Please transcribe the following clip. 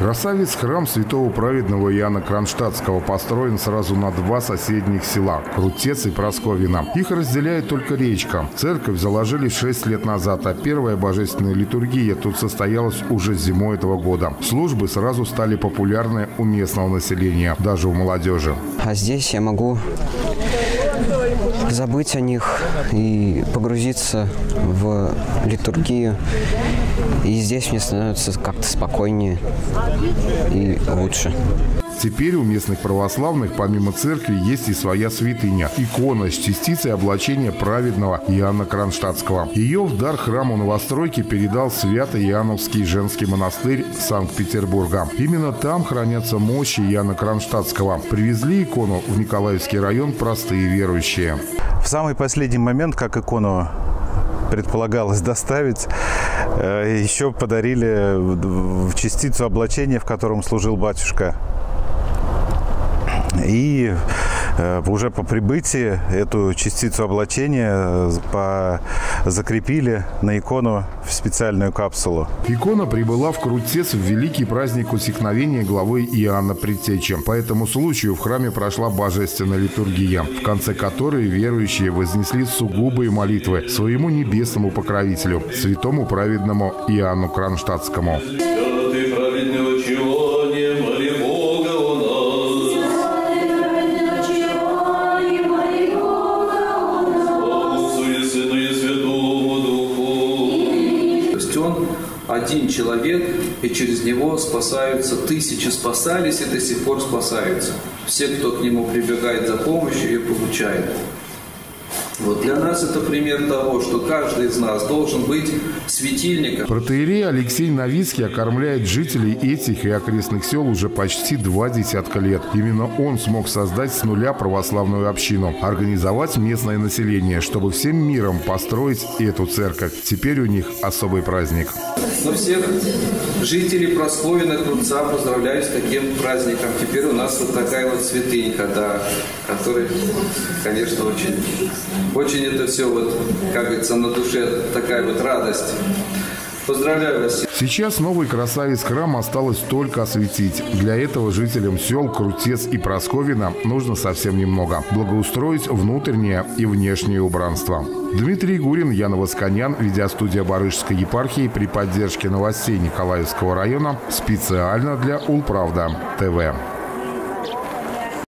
Красавец храм святого праведного Иоанна Кронштадтского построен сразу на два соседних села – Крутец и Просковина. Их разделяет только речка. Церковь заложили 6 лет назад, а первая божественная литургия тут состоялась уже зимой этого года. Службы сразу стали популярны у местного населения, даже у молодежи. А здесь я могу забыть о них и погрузиться в литургию. И здесь мне становится как-то спокойнее и лучше. Теперь у местных православных, помимо церкви, есть и своя святыня – икона с частицей облачения праведного Иоанна Кронштадтского. Ее в дар храму новостройки передал Свято-Иоанновский женский монастырь Санкт-Петербурга. Именно там хранятся мощи Иоанна Кронштадтского. Привезли икону в Николаевский район простые верующие. В самый последний момент, как икону предполагалось доставить, еще подарили частицу облачения, в котором служил батюшка. И уже по прибытии эту частицу облачения закрепили на икону в специальную капсулу. Икона прибыла в Крутец в великий праздник усекновения главы Иоанна Предтечи. По этому случаю в храме прошла божественная литургия, в конце которой верующие вознесли сугубые молитвы своему небесному покровителю, святому праведному Иоанну Кронштадтскому. Один человек, и через него спасаются тысячи, спасались и до сих пор спасаются. Все, кто к нему прибегает за помощью, ее получает. Вот для нас это пример того, что каждый из нас должен быть светильником. Протеерей Алексей Новицкий окормляет жителей этих и окрестных сел уже почти 20 лет. Именно он смог создать с нуля православную общину, организовать местное население, чтобы всем миром построить эту церковь. Теперь у них особый праздник. Но всех жителей Просковина, Крутца поздравляю с таким праздником. Теперь у нас вот такая вот святынька, да, которая, конечно, очень это все, вот, как говорится, на душе такая вот радость. Поздравляю вас. Сейчас новый красавец храм осталось только осветить. Для этого жителям сел Крутец и Просковина нужно совсем немного. Благоустроить внутреннее и внешнее убранство. Дмитрий Гурин, Ян Восконян, видеостудия Барышской епархии при поддержке новостей Николаевского района специально для Улправда ТВ.